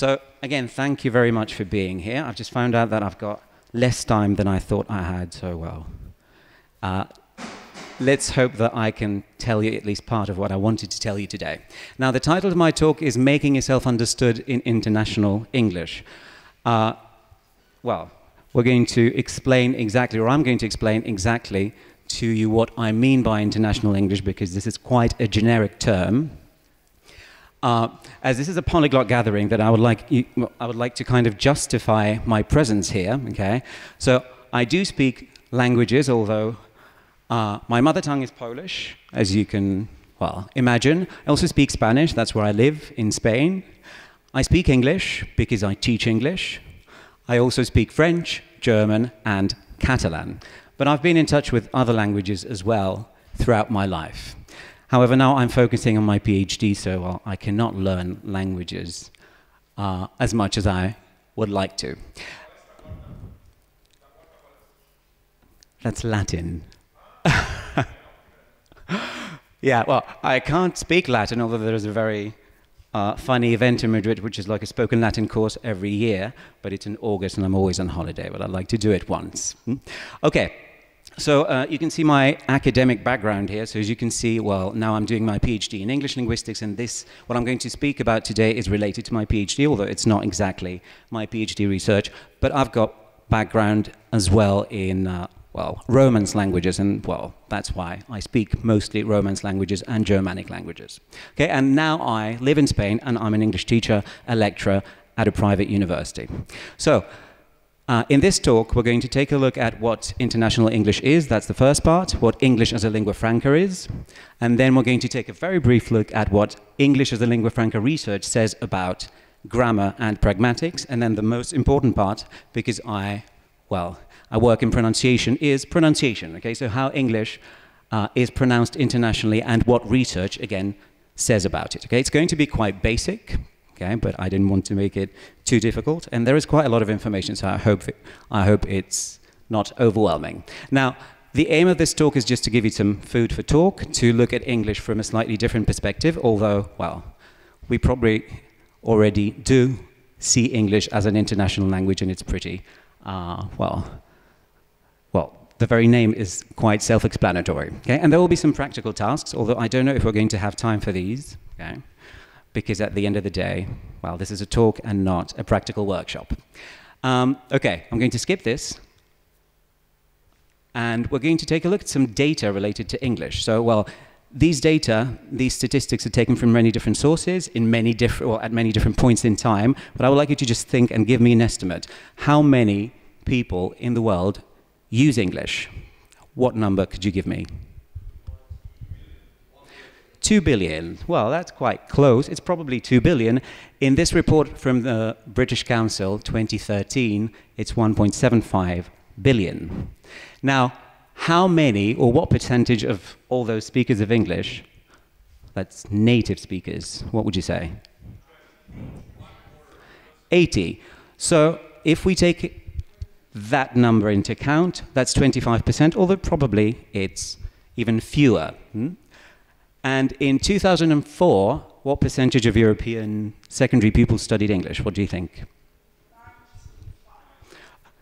So again, thank you very much for being here. I've just found out that I've got less time than I thought I had, so well. Let's hope that I can tell you at least part of what I wanted to tell you today. Now, the title of my talk is Making Yourself Understood in International English. Well, we're going to explain exactly, or I'm going to explain exactly to you what I mean by international English, because this is quite a generic term. As this is a polyglot gathering, that I would like to kind of justify my presence here, okay? So I do speak languages, although my mother tongue is Polish, as you can, well, imagine. I also speak Spanish, that's where I live, in Spain. I speak English, because I teach English. I also speak French, German, and Catalan. But I've been in touch with other languages as well throughout my life. However, now I'm focusing on my PhD, so I cannot learn languages as much as I would like to. That's Latin. Yeah, well, I can't speak Latin, although there is a very funny event in Madrid, which is like a spoken Latin course every year, but it's in August and I'm always on holiday, but I'd like to do it once. Okay. So you can see my academic background here. So as you can see, well, now I'm doing my PhD in English linguistics, and this, what I'm going to speak about today is related to my PhD, although it's not exactly my PhD research, but I've got background as well in, well, Romance languages, and, well, that's why I speak mostly Romance languages and Germanic languages. Okay, and now I live in Spain, and I'm an English teacher, a lecturer at a private university. So, in this talk, we're going to take a look at what international English is, that's the first part, what English as a lingua franca is, and then we're going to take a very brief look at what English as a lingua franca research says about grammar and pragmatics, and then the most important part, because I work in pronunciation, is pronunciation, okay? So how English is pronounced internationally and what research, again, says about it, okay? It's going to be quite basic, okay, but I didn't want to make it too difficult, and there is quite a lot of information, so I hope it's not overwhelming. Now, the aim of this talk is just to give you some food for talk, to look at English from a slightly different perspective, although, well, we probably already do see English as an international language, and it's pretty, the very name is quite self-explanatory, okay? And there will be some practical tasks, although I don't know if we're going to have time for these, okay? Because at the end of the day, well, this is a talk and not a practical workshop. Okay, I'm going to skip this. And we're going to take a look at some data related to English. So, well, these data, these statistics are taken from many different sources in many different, well, at many different points in time, but I would like you to just think and give me an estimate. How many people in the world use English? What number could you give me? 2 billion. Well, that's quite close. It's probably 2 billion. In this report from the British Council, 2013, it's 1.75 billion. Now, how many or what percentage of all those speakers of English, that's native speakers, what would you say? 80. So if we take that number into account, that's 25%, although probably it's even fewer. And in 2004, what percentage of European secondary pupils studied English? What do you think?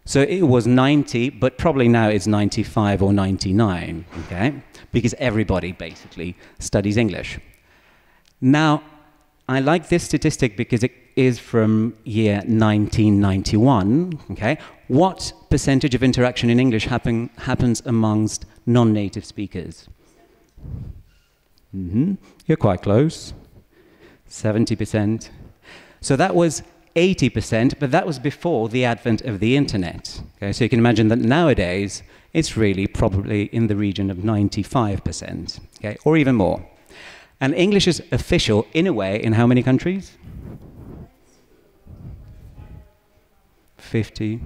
So it was 90, but probably now it's 95 or 99, okay? Because everybody basically studies English. Now, I like this statistic because it is from year 1991, okay? What percentage of interaction in English happens amongst non-native speakers? You're quite close, 70%. So that was 80%, but that was before the advent of the internet. Okay, so you can imagine that nowadays, it's really probably in the region of 95%, okay, or even more. And English is official, in a way, in how many countries? 50.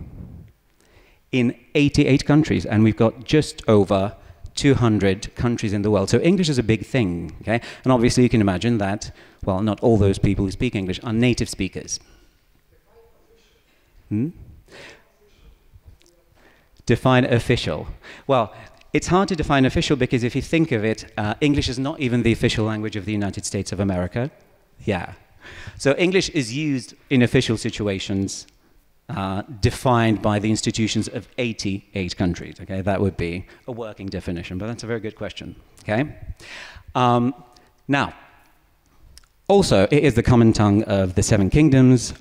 In 88 countries, and we've got just over 200 countries in the world. So English is a big thing, okay? And obviously you can imagine that, well, not all those people who speak English are native speakers. Define official. Well, it's hard to define official because if you think of it, English is not even the official language of the United States of America. Yeah. So English is used in official situations defined by the institutions of 88 countries. Okay, that would be a working definition, but that's a very good question. Okay, now also it is the common tongue of the Seven Kingdoms,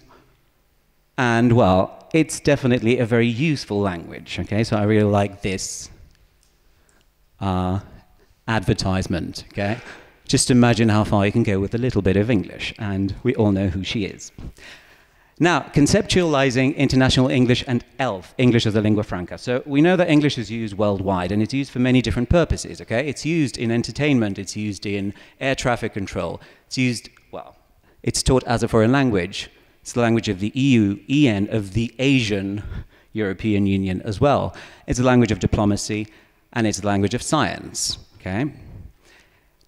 and well, it's definitely a very useful language. Okay, so I really like this advertisement. Okay. Just imagine how far you can go with a little bit of English, and we all know who she is. Now, conceptualizing international English and ELF, English as a Lingua Franca. So we know that English is used worldwide, and it's used for many different purposes, okay? It's used in entertainment, it's used in air traffic control, it's used, well, it's taught as a foreign language. It's the language of the EU, EN, of the Asian European Union as well. It's the language of diplomacy, and it's the language of science, okay?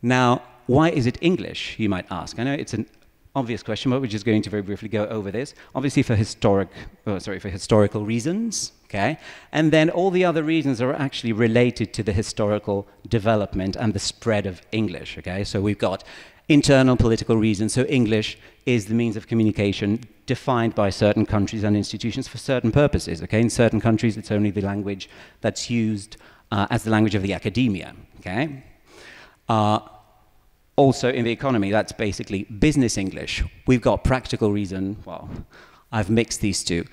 Now, why is it English, you might ask? I know it's an obvious question, but we're just going to very briefly go over this. Obviously for historical reasons, okay? And then all the other reasons are actually related to the historical development and the spread of English, okay? So we've got internal political reasons. So English is the means of communication defined by certain countries and institutions for certain purposes, okay? In certain countries, it's only the language that's used as the language of the academia, okay? Also in the economy, that's basically business English. We've got practical reason, well, I've mixed these two.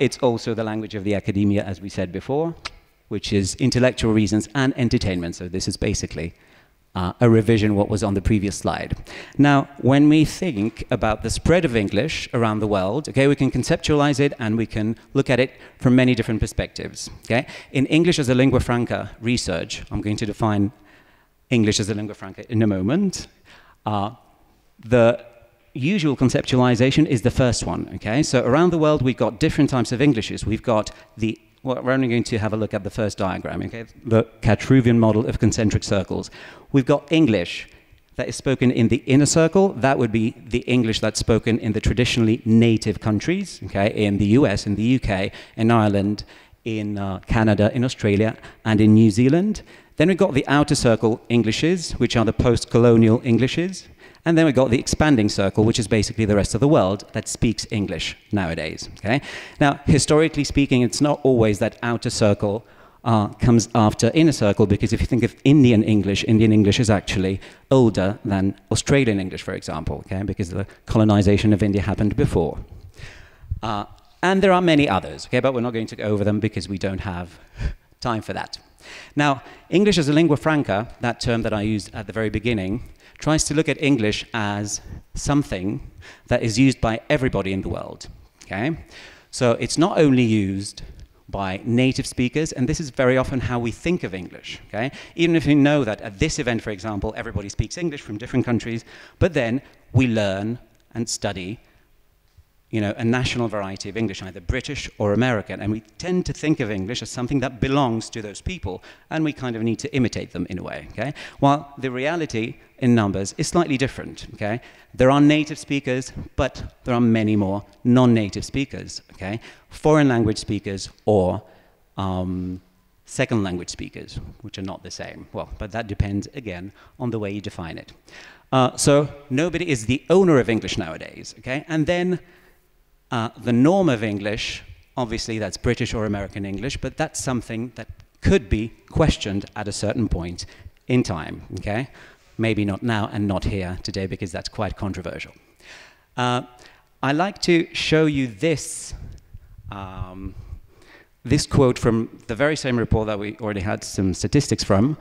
It's also the language of the academia, as we said before, which is intellectual reasons and entertainment. So this is basically a revision what was on the previous slide. Now, when we think about the spread of English around the world, okay, we can conceptualize it and we can look at it from many different perspectives, okay? In English as a Lingua Franca research, I'm going to define English as a Lingua Franca in a moment. The usual conceptualization is the first one, okay? So around the world, we've got different types of Englishes. We've got the, well, we're only going to have a look at the first diagram, okay? The Catruvian model of concentric circles. We've got English that is spoken in the inner circle. That would be the English that's spoken in the traditionally native countries, okay? In the US, in the UK, in Ireland, in Canada, in Australia, and in New Zealand. Then we've got the outer circle Englishes, which are the post-colonial Englishes. And then we've got the expanding circle, which is basically the rest of the world that speaks English nowadays, okay? Now, historically speaking, it's not always that outer circle comes after inner circle, because if you think of Indian English is actually older than Australian English, for example, okay? Because the colonization of India happened before. And there are many others, okay? But we're not going to go over them because we don't have time for that. Now, English as a Lingua Franca, that term that I used at the very beginning, tries to look at English as something that is used by everybody in the world, okay? So it's not only used by native speakers, and this is very often how we think of English, okay? Even if we know that at this event, for example, everybody speaks English from different countries, but then we learn and study, you know, a national variety of English, either British or American, and we tend to think of English as something that belongs to those people, and we kind of need to imitate them in a way, okay? While the reality in numbers is slightly different, okay? There are native speakers, but there are many more non-native speakers, okay? Foreign language speakers or second language speakers, which are not the same. Well, but that depends, again, on the way you define it. So nobody is the owner of English nowadays, okay? And then the norm of English, obviously that's British or American English, but that's something that could be questioned at a certain point in time, okay? Maybe not now and not here today, because that's quite controversial. I like to show you this, this quote from the very same report that we already had some statistics from,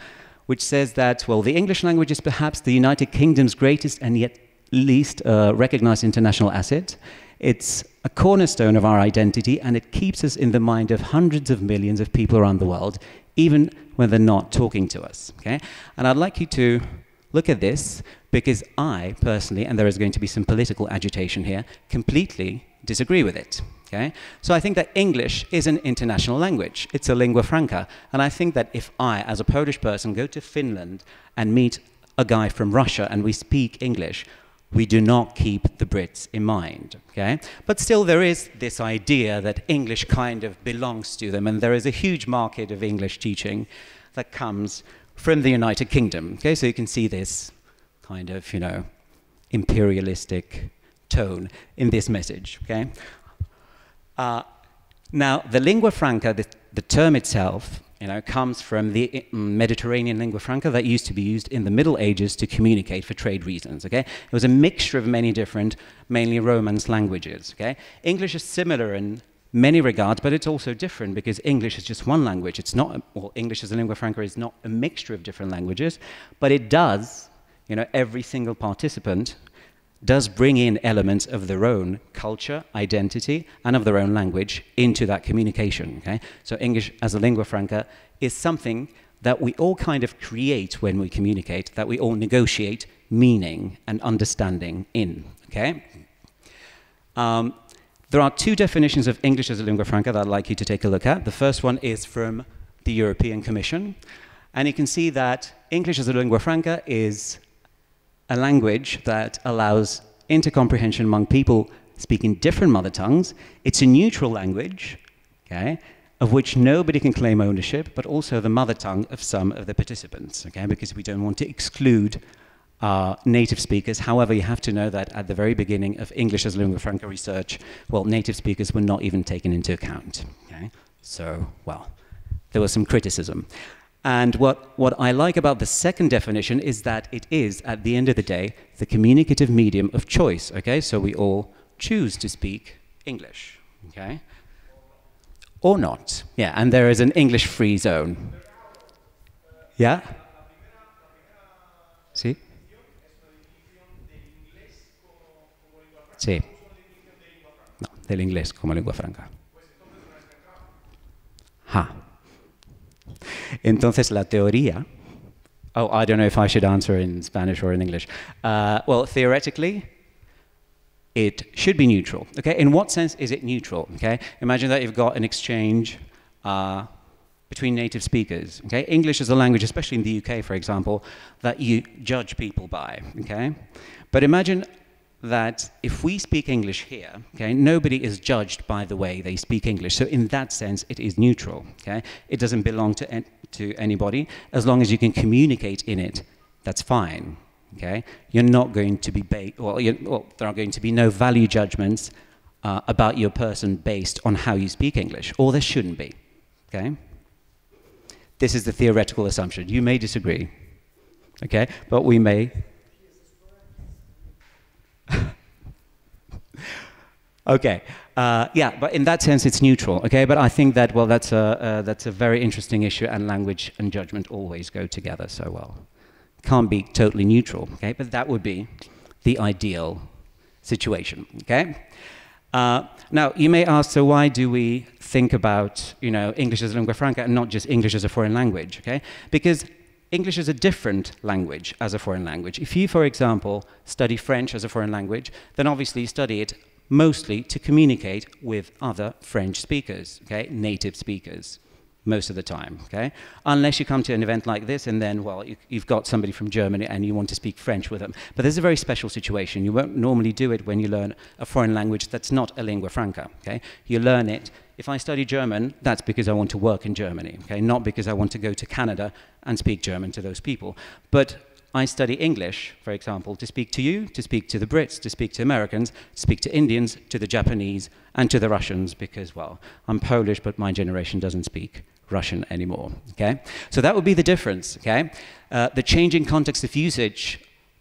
which says that, well, the English language is perhaps the United Kingdom's greatest and yet least recognized international asset. It's a cornerstone of our identity, and it keeps us in the mind of hundreds of millions of people around the world, even when they're not talking to us, okay? And I'd like you to look at this, because I personally, and there is going to be some political agitation here, completely disagree with it, okay? So I think that English is an international language. It's a lingua franca, and I think that if I, as a Polish person, go to Finland and meet a guy from Russia and we speak English, we do not keep the Brits in mind, okay? But still there is this idea that English kind of belongs to them, and there is a huge market of English teaching that comes from the United Kingdom, okay? So you can see this kind of, you know, imperialistic tone in this message, okay? Now, the lingua franca, the term itself, you know, comes from the Mediterranean lingua franca that used to be used in the Middle Ages to communicate for trade reasons, okay? It was a mixture of many different, mainly Romance languages, okay? English is similar in many regards, but it's also different because English is just one language. It's not, well, English as a lingua franca is not a mixture of different languages, but it does, you know, every single participant does bring in elements of their own culture, identity, and of their own language into that communication, okay? So English as a lingua franca is something that we all kind of create when we communicate, that we all negotiate meaning and understanding in, okay? There are two definitions of English as a lingua franca that I'd like you to take a look at. The first one is from the European Commission, and you can see that English as a lingua franca is a language that allows intercomprehension among people speaking different mother tongues. It's a neutral language, okay, of which nobody can claim ownership, but also the mother tongue of some of the participants, okay, because we don't want to exclude native speakers. However, you have to know that at the very beginning of English as lingua franca research, well, native speakers were not even taken into account, okay? So, well, there was some criticism. And what I like about the second definition is that it is, at the end of the day, the communicative medium of choice, okay? So we all choose to speak English, okay? Or not, yeah, and there is an English-free zone. Yeah? See? Sí. No, del inglés como lengua franca. Ha. Entonces, la teoría... Oh, I don't know if I should answer in Spanish or in English. Well, theoretically, it should be neutral. Okay? In what sense is it neutral? Okay? Imagine that you've got an exchange between native speakers. Okay? English is a language, especially in the UK, for example, that you judge people by. Okay? But imagine that if we speak English here, okay, nobody is judged by the way they speak English. So in that sense, it is neutral. Okay? It doesn't belong to anybody. As long as you can communicate in it, that's fine. Okay? You're not going to be there are going to be no value judgments about your person based on how you speak English, or there shouldn't be. Okay? This is the theoretical assumption. You may disagree, okay? But we may. Okay, yeah, but in that sense it's neutral, okay? But I think that, well, that's a very interesting issue, and language and judgment always go together so well. Can't be totally neutral, okay? But that would be the ideal situation, okay? Now, you may ask, so why do we think about, you know, English as a lingua franca and not just English as a foreign language, okay? Because English is a different language as a foreign language. If you, for example, study French as a foreign language, then obviously you study it mostly to communicate with other French speakers, okay? Native speakers, most of the time, okay? Unless you come to an event like this and then, well, you've got somebody from Germany and you want to speak French with them. But this is a very special situation. You won't normally do it when you learn a foreign language that's not a lingua franca, okay? You learn it. If I study German, that's because I want to work in Germany, okay? Not because I want to go to Canada and speak German to those people. But I study English, for example, to speak to you, to speak to the Brits, to speak to Americans, to speak to Indians, to the Japanese, and to the Russians, because, well, I'm Polish, but my generation doesn't speak Russian anymore, okay? So that would be the difference, okay? The changing context of usage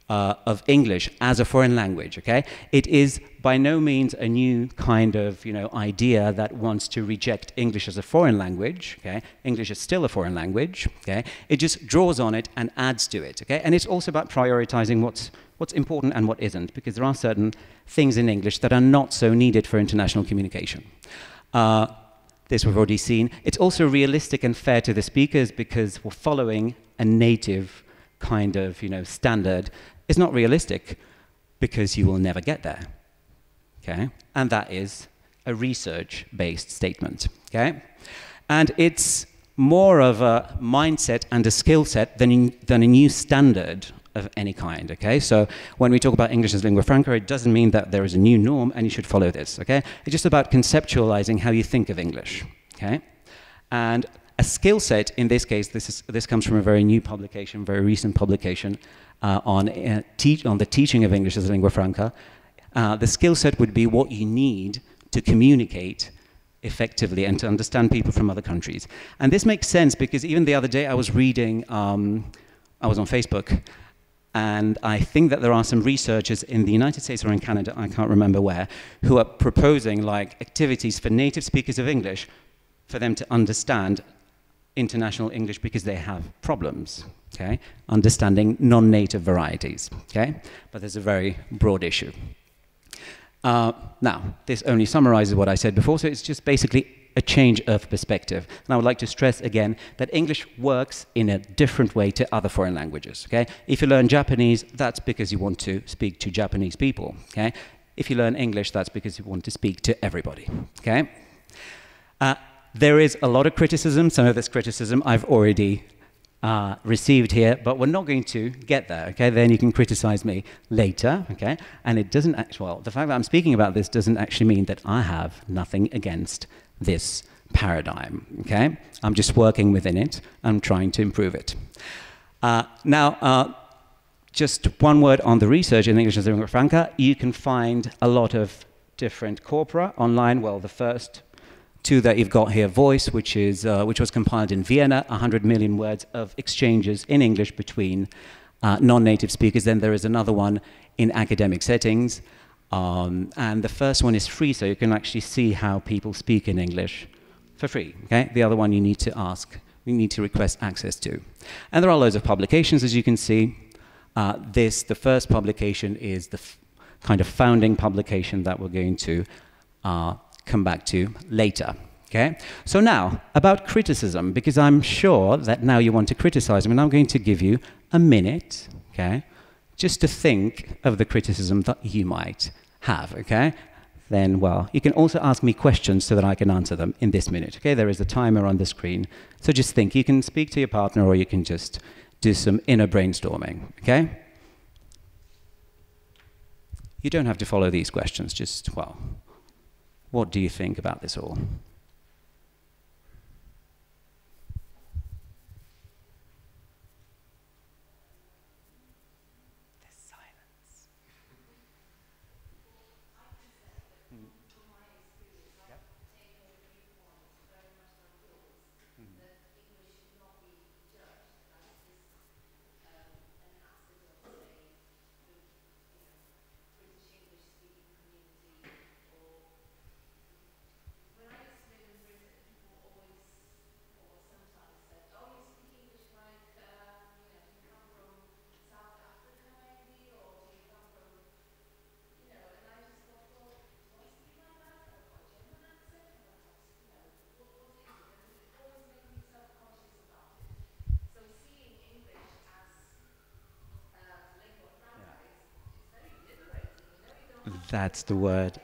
of English as a foreign language, okay? It is by no means a new kind of, you know, idea that wants to reject English as a foreign language, okay? English is still a foreign language, okay? It just draws on it and adds to it, okay? And it's also about prioritizing what's important and what isn't, because there are certain things in English that are not so needed for international communication. This we've already seen. It's also realistic and fair to the speakers because we're following a native kind of, you know, standard. It's not realistic because you will never get there, okay? And that is a research-based statement, okay? And it's more of a mindset and a skill set than a new standard of any kind, okay? So when we talk about English as lingua franca, it doesn't mean that there is a new norm and you should follow this, okay? It's just about conceptualizing how you think of English, okay? And a skill set, in this case, this comes from a very new publication, very recent publication, on the teaching of English as a lingua franca, The skill set would be what you need to communicate effectively and to understand people from other countries. And this makes sense because even the other day I was reading, I was on Facebook, and I think that there are some researchers in the United States or in Canada, I can't remember where, who are proposing like activities for native speakers of English for them to understand international English because they have problems, okay? Understanding non-native varieties, okay? But there's a very broad issue. Now, this only summarizes what I said before, so it's just basically a change of perspective. And I would like to stress again that English works in a different way to other foreign languages, okay? If you learn Japanese, that's because you want to speak to Japanese people, okay? If you learn English, that's because you want to speak to everybody, okay? There is a lot of criticism. Some of this criticism I've already received here, but we're not going to get there, okay? Then you can criticize me later, okay? And it doesn't actually, well, the fact that I'm speaking about this doesn't actually mean that I have nothing against this paradigm, okay? I'm just working within it. I'm trying to improve it. Just one word on the research in English as a Lingua Franca. You can find a lot of different corpora online. Well, the first two that you've got here, Voice, which was compiled in Vienna, 100 million words of exchanges in English between non-native speakers. Then there is another one in academic settings. And the first one is free, so you can actually see how people speak in English for free, okay? The other one you need to ask, you need to request access to. And there are loads of publications, as you can see. The first publication is the kind of founding publication that we're going to come back to later, okay? So now, about criticism, because I'm sure that now you want to criticize me, and I'm going to give you a minute, okay, just to think of the criticism that you might have, okay? Then, well, you can also ask me questions so that I can answer them in this minute, okay? There is a timer on the screen, so just think. You can speak to your partner, or you can just do some inner brainstorming, okay? You don't have to follow these questions, just, well, what do you think about this all? There's silence. That's the word.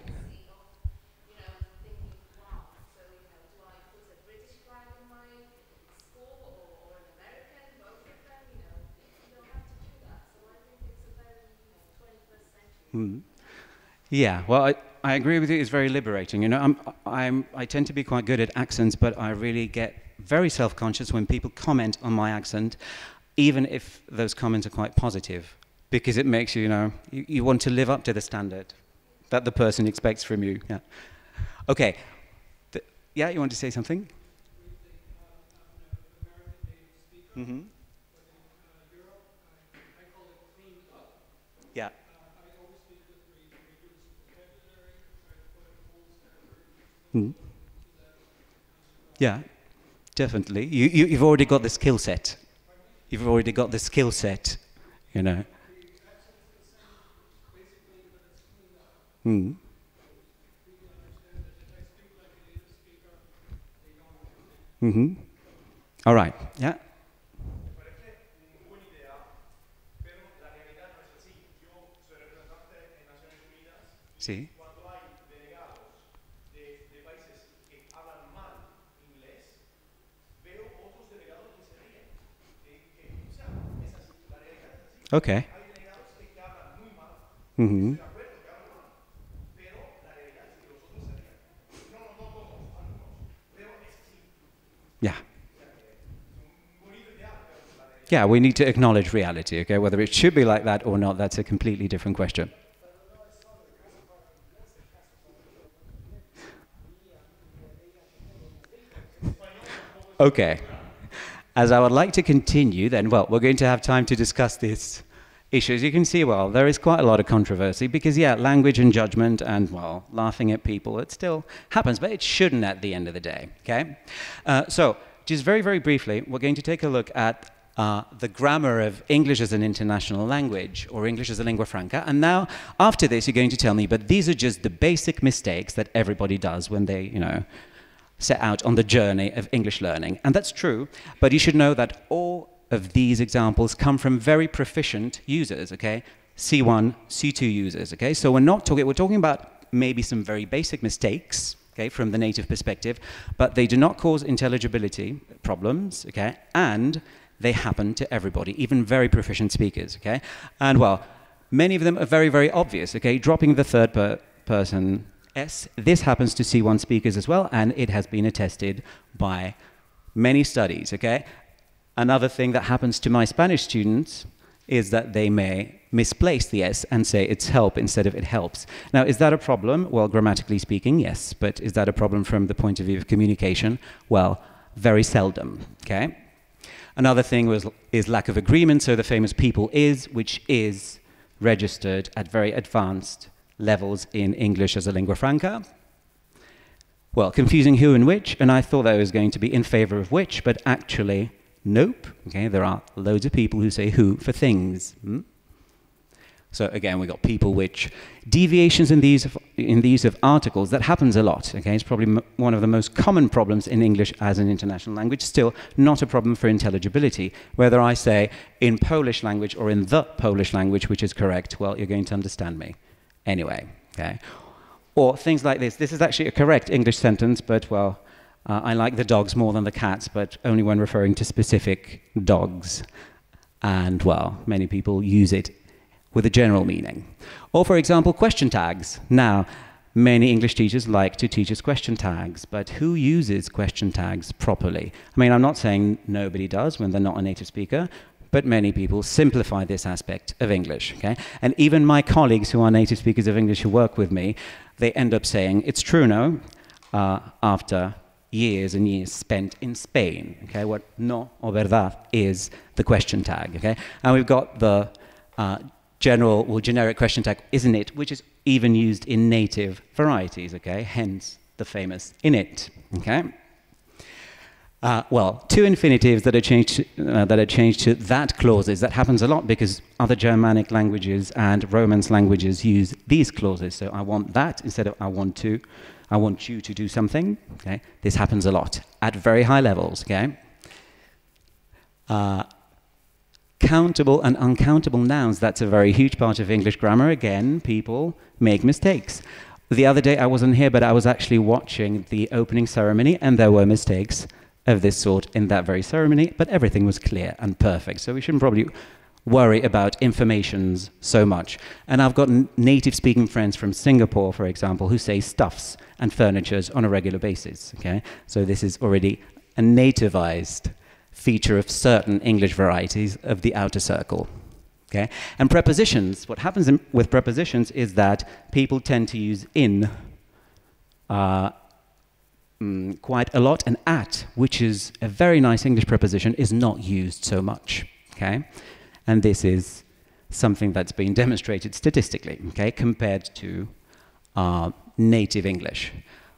Yeah, well, I agree with you. It's very liberating. You know, I tend to be quite good at accents, but I really get very self-conscious when people comment on my accent, even if those comments are quite positive, because it makes you, you know, you want to live up to the standard that the person expects from you. Yeah. Okay. Yeah, you want to say something? Mm-hmm. Yeah. Mm. Yeah, definitely. You've already got the skill set. You've already got the skill set, you know. Mm. Mm-hmm. All right. Yeah. Sí. Okay. Mm-hmm. Yeah. Yeah, we need to acknowledge reality, okay? Whether it should be like that or not, that's a completely different question. Okay. As I would like to continue then, well, we're going to have time to discuss this issue. As you can see, well, there is quite a lot of controversy because, yeah, language and judgment and, well, laughing at people, it still happens, but it shouldn't at the end of the day, okay? So, just very, very briefly, we're going to take a look at the grammar of English as an international language, or English as a lingua franca. And now, after this, you're going to tell me, but these are just the basic mistakes that everybody does when they, you know, set out on the journey of English learning. And that's true, but you should know that all of these examples come from very proficient users, okay? C1, C2 users, okay? So we're talking about maybe some very basic mistakes, okay, from the native perspective, but they do not cause intelligibility problems, okay? And they happen to everybody, even very proficient speakers, okay? And, well, many of them are very, very obvious, okay? Dropping the third person S. This happens to C1 speakers as well, and it has been attested by many studies, okay? Another thing that happens to my Spanish students is that they may misplace the S and say it's help instead of it helps. Now, is that a problem? Well, grammatically speaking, yes. But is that a problem from the point of view of communication? Well, very seldom, okay? Another thing is lack of agreement, so the famous people is, which is registered at very advanced levels in English as a lingua franca. Well, confusing who and which, and I thought that I was going to be in favor of which, but actually, nope. Okay, there are loads of people who say who for things. Hmm? So again, we got people, which, deviations in the use of articles. That happens a lot, okay? It's probably one of the most common problems in English as an international language. Still, not a problem for intelligibility. Whether I say in Polish language or in the Polish language, which is correct, well, you're going to understand me anyway, okay? Or things like this. This is actually a correct English sentence, but, well, I like the dogs more than the cats, but only when referring to specific dogs. And, well, many people use it with a general meaning. Or, for example, question tags. Now, many English teachers like to teach us question tags, but who uses question tags properly? I mean, I'm not saying nobody does when they're not a native speaker, but many people simplify this aspect of English, okay? And even my colleagues who are native speakers of English who work with me, they end up saying, it's true, no, after years and years spent in Spain, okay? What no or verdad is the question tag, okay? And we've got the general or generic question tag, isn't it, which is even used in native varieties, okay? Hence the famous in it, okay? Well, two infinitives that are changed to that clauses. That happens a lot because other Germanic languages and Romance languages use these clauses. So I want that instead of I want to. I want you to do something. Okay, this happens a lot at very high levels. Okay. Countable and uncountable nouns. That's a very huge part of English grammar. Again, people make mistakes. The other day I wasn't here, but I was actually watching the opening ceremony, and there were mistakes of this sort in that very ceremony, but everything was clear and perfect. So we shouldn't probably worry about informations so much. And I've got native-speaking friends from Singapore, for example, who say stuffs and furnitures on a regular basis, okay? So this is already a nativized feature of certain English varieties of the outer circle, okay? And prepositions, what happens with prepositions is that people tend to use in, quite a lot, and at, which is a very nice English preposition, is not used so much, okay? And this is something that's been demonstrated statistically, okay, compared to native English.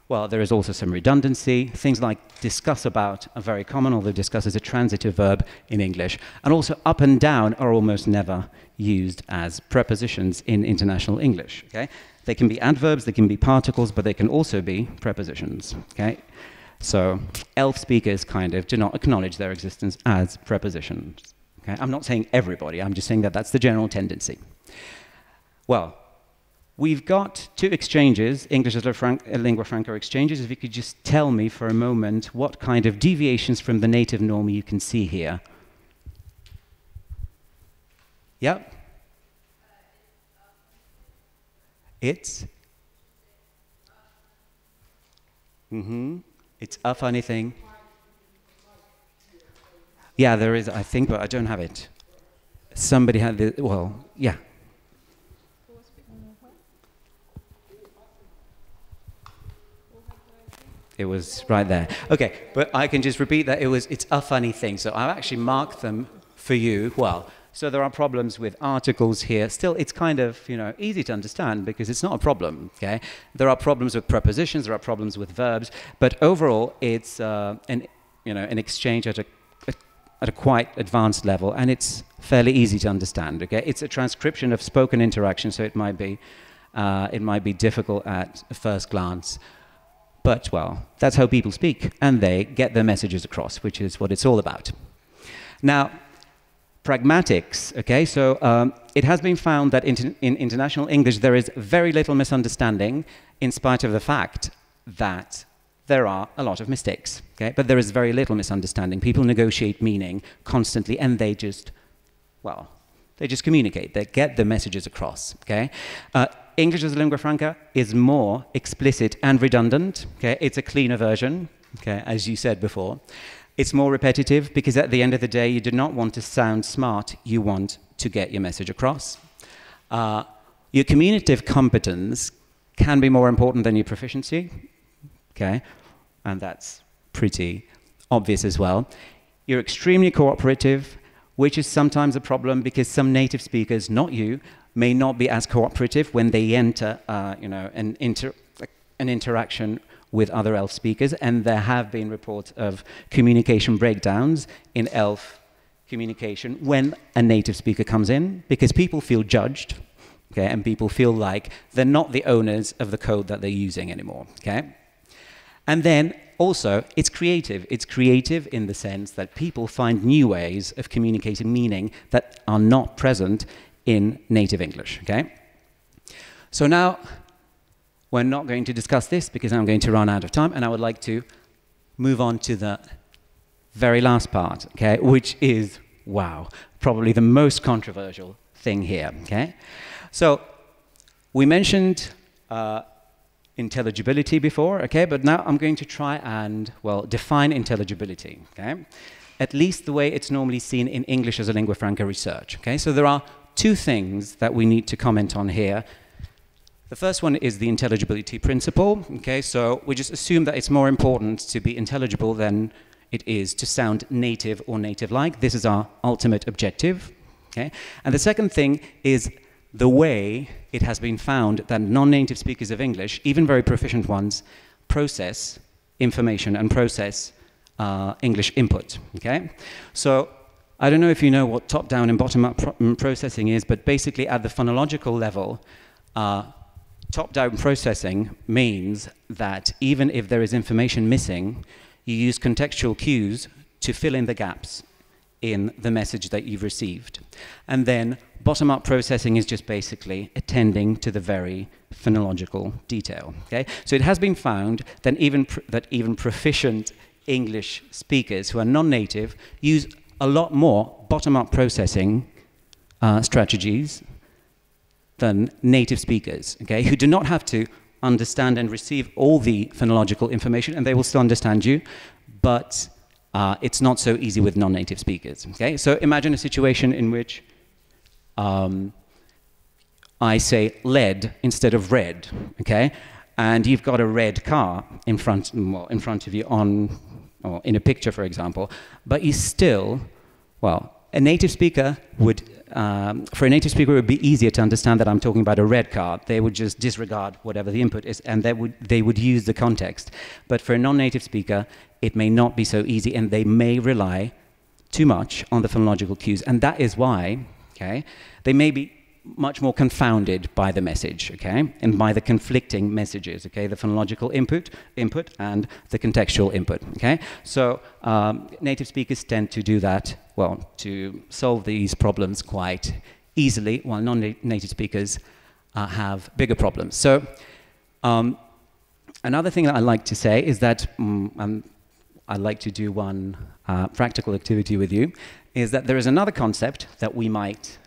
Well, there is also some redundancy. Things like discuss about are very common, although discuss is a transitive verb in English. And also up and down are almost never used as prepositions in international English, okay? They can be adverbs, they can be particles, but they can also be prepositions, okay? So ELF speakers kind of do not acknowledge their existence as prepositions, okay? I'm not saying everybody, I'm just saying that that's the general tendency. Well, we've got two exchanges, English as a lingua franca exchanges. If you could just tell me for a moment what kind of deviations from the native norm you can see here. Yep. It's? Mm-hmm. It's a funny thing. Yeah, there is, I think, but I don't have it. Somebody had the, well, yeah. It was right there. Okay, but I can just repeat that. It's a funny thing. So I've actually marked them for you. Well, so there are problems with articles here. Still, it's kind of, you know, easy to understand because it's not a problem, okay? There are problems with prepositions. There are problems with verbs. But overall, it's an exchange at a quite advanced level, and it's fairly easy to understand, okay? It's a transcription of spoken interaction, so it might be difficult at first glance. But, well, that's how people speak, and they get their messages across, which is what it's all about. Now, pragmatics, okay? So it has been found that in international English there is very little misunderstanding, in spite of the fact that there are a lot of mistakes, okay? But there is very little misunderstanding. People negotiate meaning constantly, and they just, well, they just communicate. They get the messages across, okay? English as a lingua franca is more explicit and redundant, okay? It's a cleaner version, okay, as you said before. It's more repetitive because at the end of the day, you do not want to sound smart, you want to get your message across. Your communicative competence can be more important than your proficiency, okay? And that's pretty obvious as well. You're extremely cooperative, which is sometimes a problem because some native speakers, not you, may not be as cooperative when they enter an interaction with other ELF speakers, and there have been reports of communication breakdowns in ELF communication when a native speaker comes in, because people feel judged, okay, and people feel like they're not the owners of the code that they're using anymore, okay? And then also, it's creative. It's creative in the sense that people find new ways of communicating meaning that are not present in native English, okay? So now, we're not going to discuss this because I'm going to run out of time, and I would like to move on to the very last part, okay? Which is, wow, probably the most controversial thing here, okay? So, we mentioned intelligibility before, okay? But now I'm going to try and, well, define intelligibility, okay? At least the way it's normally seen in English as a lingua franca research, okay? So there are two things that we need to comment on here. The first one is the intelligibility principle, okay? So we just assume that it's more important to be intelligible than it is to sound native or native-like. This is our ultimate objective, okay? And the second thing is the way it has been found that non-native speakers of English, even very proficient ones, process information and process English input, okay? So I don't know if you know what top-down and bottom-up processing is, but basically at the phonological level, top-down processing means that even if there is information missing, you use contextual cues to fill in the gaps in the message that you've received. And then bottom-up processing is just basically attending to the very phonological detail, okay? So it has been found that even proficient English speakers who are non-native use a lot more bottom-up processing strategies than native speakers, okay, who do not have to understand and receive all the phonological information, and they will still understand you, but it's not so easy with non-native speakers, okay? So imagine a situation in which I say lead instead of red, okay? And you've got a red car in front of you or in a picture, for example, but you still, well, for a native speaker it would be easier to understand that I'm talking about a red car. They would just disregard whatever the input is, and they would use the context. But for a non-native speaker, it may not be so easy, and they may rely too much on the phonological cues. And that is why, okay, they may be much more confounded by the message, okay, and by the conflicting messages, okay, the phonological input and the contextual input, okay? So native speakers tend to do that, well, to solve these problems quite easily, while non-native speakers have bigger problems. So another thing that I like to say is that, I'd like to do one practical activity with you, is that there is another concept that we might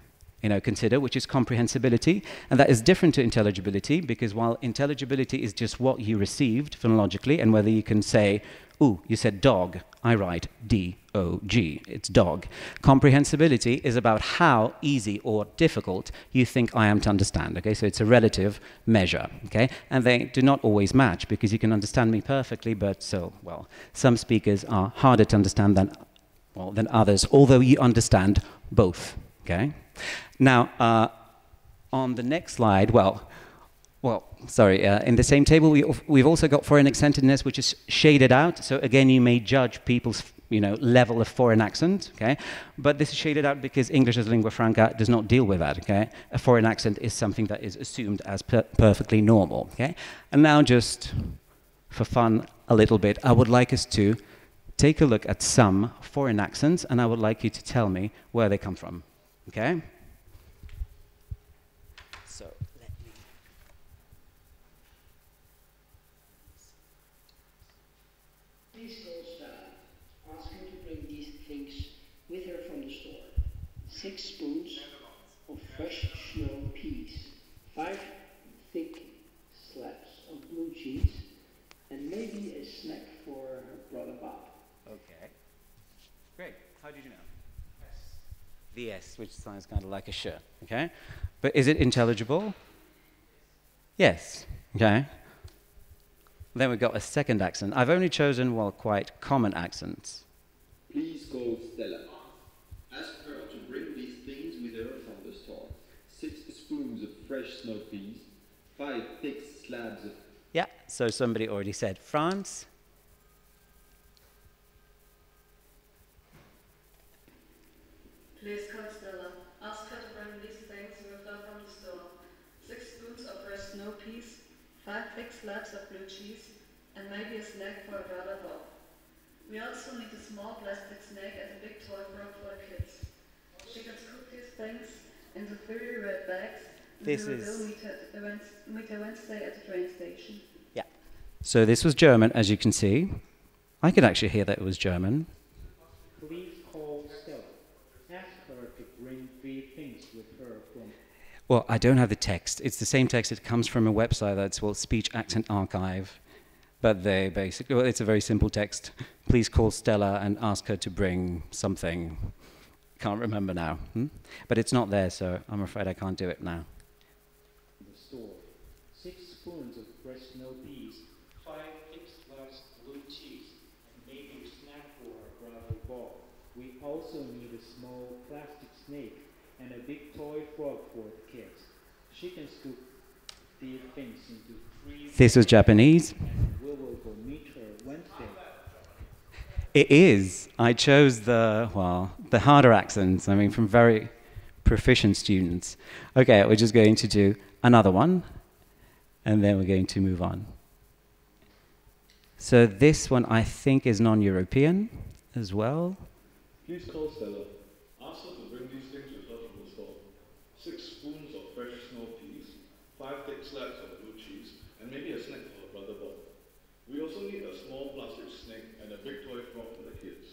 consider, which is comprehensibility, and that is different to intelligibility, because while intelligibility is just what you received phonologically and whether you can say, ooh, you said dog, I write D-O-G. It's dog. Comprehensibility is about how easy or difficult you think I am to understand. Okay, so it's a relative measure. Okay, and they do not always match because you can understand me perfectly, but so well, some speakers are harder to understand than others, although you understand both. Okay, now on the next slide, in the same table, we've also got foreign accentedness, which is shaded out. So again, you may judge people's level of foreign accent, okay? But this is shaded out because English as lingua franca does not deal with that, okay? A foreign accent is something that is assumed as perfectly normal, okay? And now just for fun a little bit, I would like us to take a look at some foreign accents, and I would like you to tell me where they come from, okay? Six spoons of fresh snow peas, 5 thick slabs of blue cheese, and maybe a snack for her brother Bob. Okay. Great. How did you know? S. The S, which sounds kind of like a shirt, okay? But is it intelligible? Yes. Okay. Then we've got a second accent. I've only chosen, well, quite common accents. Please call Stella. Ask her to bring these things with her from the store. 6 spoons of fresh snow peas, 5 thick slabs of... Yeah, so somebody already said France. Please call Stella. Ask her to bring these things with her from the store. 6 spoons of fresh snow peas, 5 thick slabs of blue cheese, and maybe a snack for a brother Bob. We also need a small plastic snake and a big toy box for the kids. She can scoop these things into 3 red bags. This is meet her Wednesday at the train station. Yeah. So this was German, as you can see. I could actually hear that it was German. Please call Stella. Ask her to bring 3 things with her from... Well, I don't have the text. It's the same text. It comes from a website that's called Speech Accent Archive. But they basically, well, it's a very simple text. Please call Stella and ask her to bring something. Can't remember now. But it's not there, so I'm afraid I can't do it now. The store. 6 spoons of fresh snow peas, 5 thick sliced blue cheese, and maybe a snack for our brother Bob. We also need a small plastic snake and a big toy frog for the kids. She can scoop these things into... This was Japanese. It is. I chose the harder accents, I mean, from very proficient students. Okay, we're just going to do another one, and then we're going to move on. So this one, I think, is non-European as well. Please call Stella. Ask her to bring these things to the from the store. 6 spoons of fresh snow peas, 5 thick slabs of blue cheese, and maybe a snack for our brother Bob. We also need a small plastic snake and a big toy frog for the kids.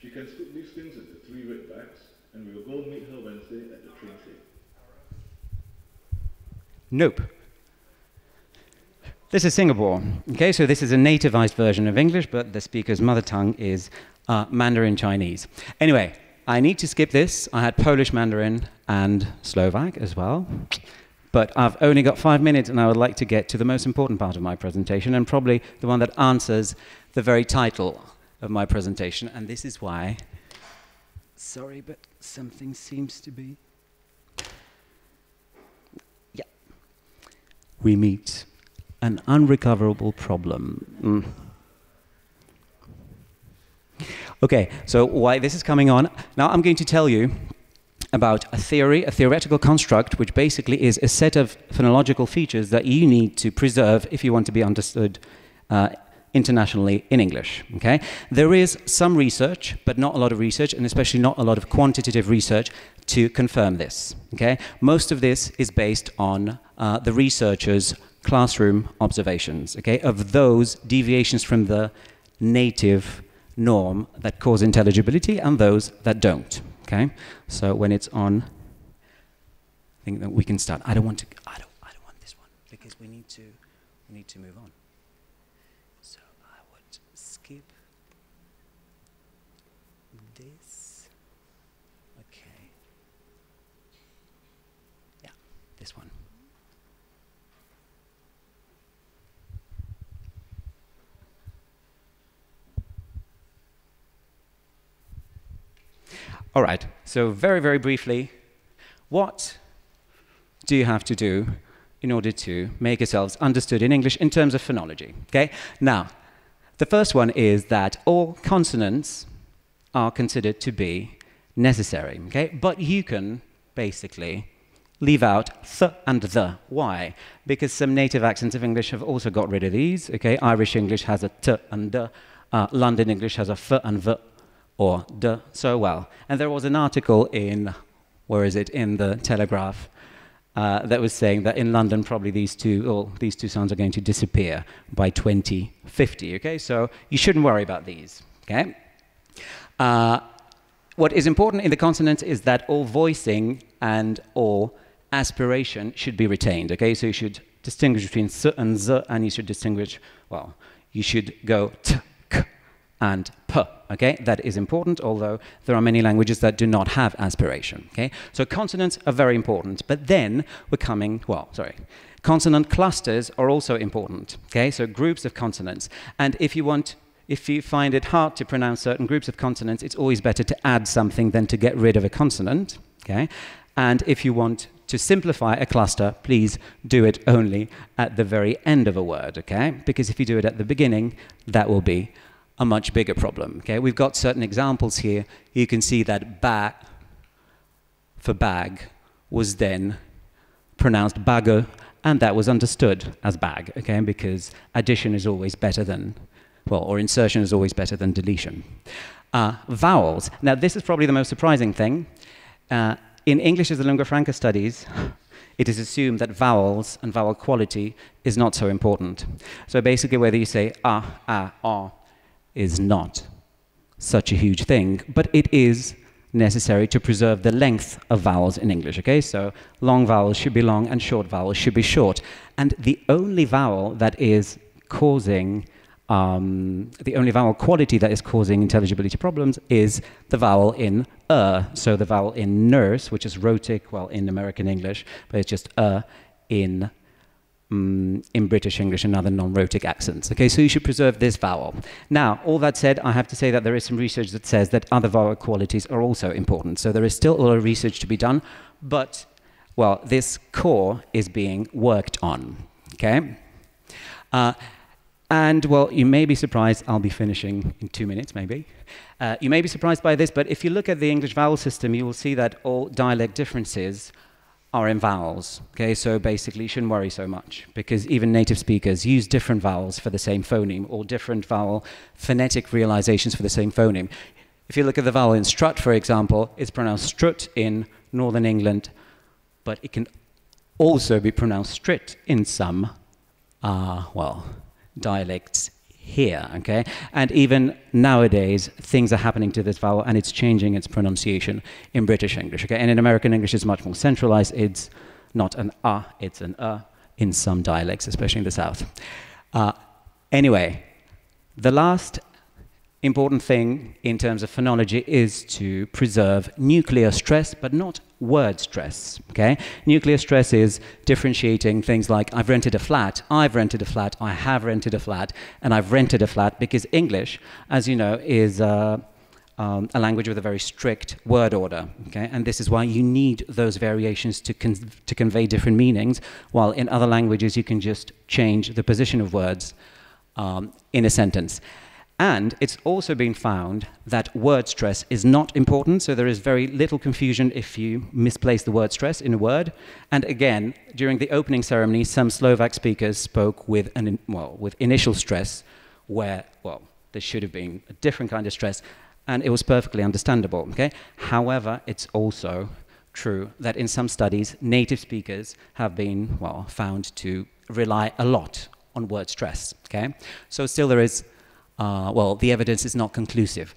She can scoop these things into 3 red bags, and we will go meet her Wednesday at the train station. Nope. This is Singapore. Okay, so this is a nativized version of English, but the speaker's mother tongue is Mandarin Chinese. Anyway, I need to skip this. I had Polish, Mandarin, and Slovak as well. But I've only got 5 minutes, and I would like to get to the most important part of my presentation, and probably the one that answers the very title of my presentation. And this is why... Sorry, but something seems to be... Yeah. We meet an unrecoverable problem. Okay, so why this is coming on. Now I'm going to tell you about a theory, a theoretical construct, which basically is a set of phonological features that you need to preserve if you want to be understood internationally in English, okay? There is some research, but not a lot of research, and especially not a lot of quantitative research to confirm this, okay? Most of this is based on the researchers' classroom observations, okay, of those deviations from the native norm that cause intelligibility and those that don't. Okay, so when it's on, I think that we can start. I don't want this one because we need to move on. So I would skip this. Okay. Yeah, this one. All right, so very, very briefly, what do you have to do in order to make yourselves understood in English in terms of phonology, okay? Now, the first one is that all consonants are considered to be necessary, okay? But you can basically leave out th and the. Why? Because some native accents of English have also got rid of these, okay? Irish English has a t and d, London English has a f and v, or d, so well. And there was an article in, where is it, in the Telegraph that was saying that in London probably these two sounds are going to disappear by 2050, okay? So you shouldn't worry about these, okay? What is important in the consonants is that all voicing and all aspiration should be retained, okay? So you should distinguish between s and z, and you should distinguish, well, you should go t, k, and p, okay? That is important, although there are many languages that do not have aspiration, okay? So consonants are very important, but then we're coming, well, sorry, consonant clusters are also important, okay? So groups of consonants, and if you find it hard to pronounce certain groups of consonants, it's always better to add something than to get rid of a consonant, okay? And if you want to simplify a cluster, please do it only at the very end of a word, okay? Because if you do it at the beginning, that will be a much bigger problem, okay? We've got certain examples here. You can see that ba for bag was then pronounced bagger, and that was understood as bag, okay? Because addition is always better than, well, or insertion is always better than deletion. Vowels. Now, this is probably the most surprising thing. In English as a Lingua Franca studies, it is assumed that vowels and vowel quality is not so important. So basically, whether you say ah, is not such a huge thing, but it is necessary to preserve the length of vowels in English, okay? So long vowels should be long and short vowels should be short. And the only vowel that is causing, the only vowel quality that is causing intelligibility problems is the vowel in so the vowel in nurse, which is rhotic, well, in American English, but it's just in British English and other non-rhotic accents. Okay, so you should preserve this vowel. Now, all that said, I have to say that there is some research that says that other vowel qualities are also important. So there is still a lot of research to be done, but, well, this core is being worked on, okay? And, well, you may be surprised, I'll be finishing in 2 minutes, maybe. You may be surprised by this, but if you look at the English vowel system, you will see that all dialect differences are in vowels, okay? So basically you shouldn't worry so much, because even native speakers use different vowels for the same phoneme, or different vowel phonetic realizations for the same phoneme. If you look at the vowel in strut, for example, it's pronounced strut in Northern England, but it can also be pronounced strit in some, well, dialects here, okay? And even nowadays, things are happening to this vowel and it's changing its pronunciation in British English, okay? And in American English, it's much more centralized. It's not an ah, it's an in some dialects, especially in the South. Anyway, the last important thing in terms of phonology is to preserve nuclear stress, but not word stress, okay? Nuclear stress is differentiating things like I've rented a flat, I've rented a flat, I have rented a flat, and I've rented a flat, because English, as you know, is a language with a very strict word order, okay? And this is why you need those variations to convey different meanings, while in other languages you can just change the position of words in a sentence. And it's also been found that word stress is not important, so there is very little confusion if you misplace the word stress in a word. And again, during the opening ceremony, some Slovak speakers spoke with with initial stress, where, well, there should have been a different kind of stress, and it was perfectly understandable, okay? However, it's also true that in some studies, native speakers have been, well, found to rely a lot on word stress, okay? So still there is the evidence is not conclusive.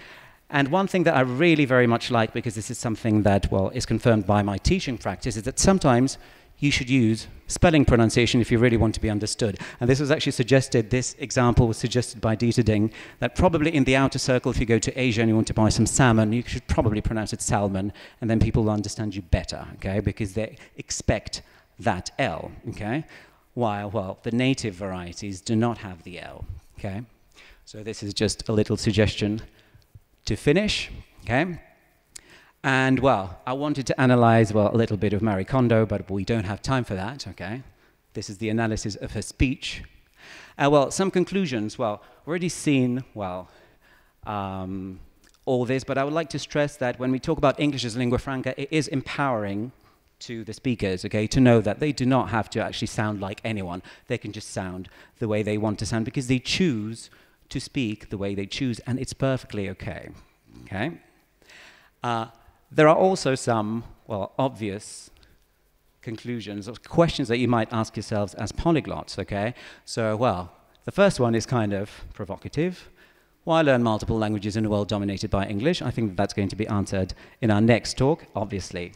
And one thing that I really very much like, because this is something that, well, is confirmed by my teaching practice, is that sometimes you should use spelling pronunciation if you really want to be understood. And this was actually suggested, this example was suggested by Dieterding, that probably in the outer circle, if you go to Asia and you want to buy some salmon, you should probably pronounce it salmon, and then people will understand you better, okay? Because they expect that L, okay? While, well, the native varieties do not have the L, okay? So this is just a little suggestion to finish, okay? And, well, I wanted to analyze, well, a little bit of Marie Kondo, but we don't have time for that, okay? This is the analysis of her speech. Well, some conclusions, well, already seen, well, all this, but I would like to stress that when we talk about English as lingua franca, it is empowering to the speakers, okay, to know that they do not have to actually sound like anyone. They can just sound the way they want to sound because they choose to speak the way they choose, and it's perfectly okay, okay? There are also some, well, obvious conclusions or questions that you might ask yourselves as polyglots, okay? So, well, the first one is kind of provocative. Why learn multiple languages in a world dominated by English? I think that's going to be answered in our next talk. Obviously,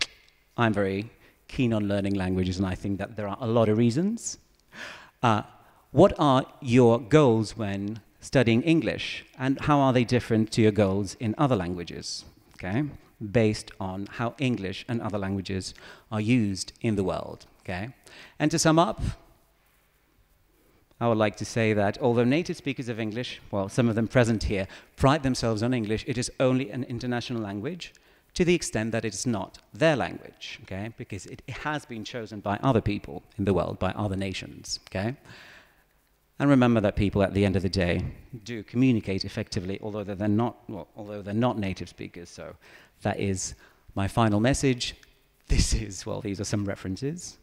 I'm very keen on learning languages, and I think that there are a lot of reasons. What are your goals when studying English, and how are they different to your goals in other languages? Okay? Based on how English and other languages are used in the world, okay? And to sum up, I would like to say that although native speakers of English, well, some of them present here, pride themselves on English, it is only an international language to the extent that it is not their language, okay? Because it has been chosen by other people in the world, by other nations, okay? And remember that people, at the end of the day, do communicate effectively, although they're not, well, although they're not native speakers. So that is my final message. This is, well, these are some references.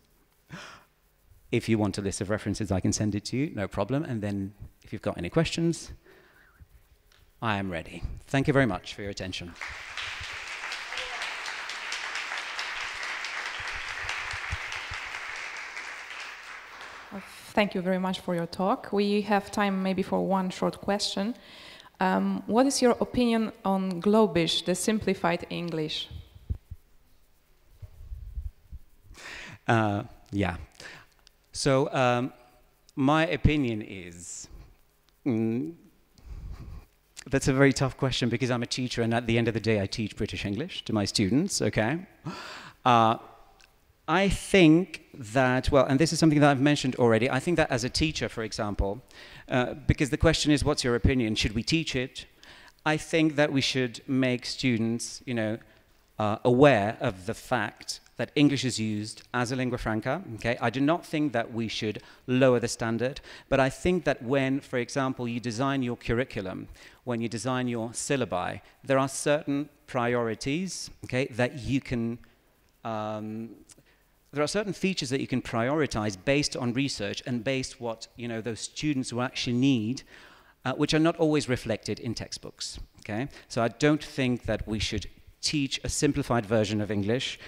If you want a list of references, I can send it to you, no problem. And then if you've got any questions, I am ready. Thank you very much for your attention. Thank you very much for your talk. We have time maybe for one short question. What is your opinion on Globish, the simplified English? Yeah. So my opinion is, that's a very tough question because I'm a teacher, and at the end of the day I teach British English to my students, okay? I think that, well, and this is something that I've mentioned already, I think that as a teacher, for example, because the question is, what's your opinion? Should we teach it? I think that we should make students, you know, aware of the fact that English is used as a lingua franca, okay? I do not think that we should lower the standard, but I think that when, for example, you design your curriculum, when you design your syllabi, there are certain priorities, okay, that you can... there are certain features that you can prioritize based on research and based what, you know, those students will actually need, which are not always reflected in textbooks, okay? So I don't think that we should teach a simplified version of English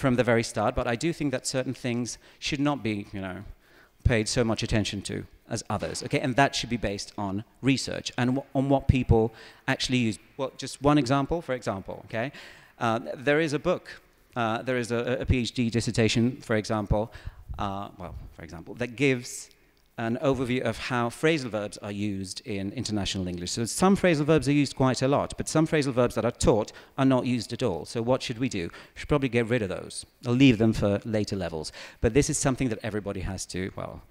from the very start, but I do think that certain things should not be, you know, paid so much attention to as others, okay? And that should be based on research and on what people actually use. Well, just one example, for example, okay? There is a book. There is a PhD dissertation, for example, that gives an overview of how phrasal verbs are used in international English. So some phrasal verbs are used quite a lot, but some phrasal verbs that are taught are not used at all. So what should we do? We should probably get rid of those. I'll leave them for later levels. But this is something that everybody has to, well,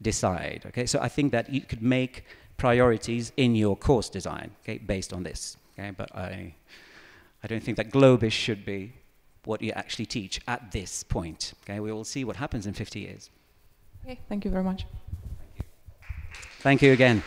decide, okay? So I think that you could make priorities in your course design, okay, based on this, okay? But I don't think that Globish should be what you actually teach at this point. Okay, we will see what happens in 50 years. Okay, thank you very much. Thank you again.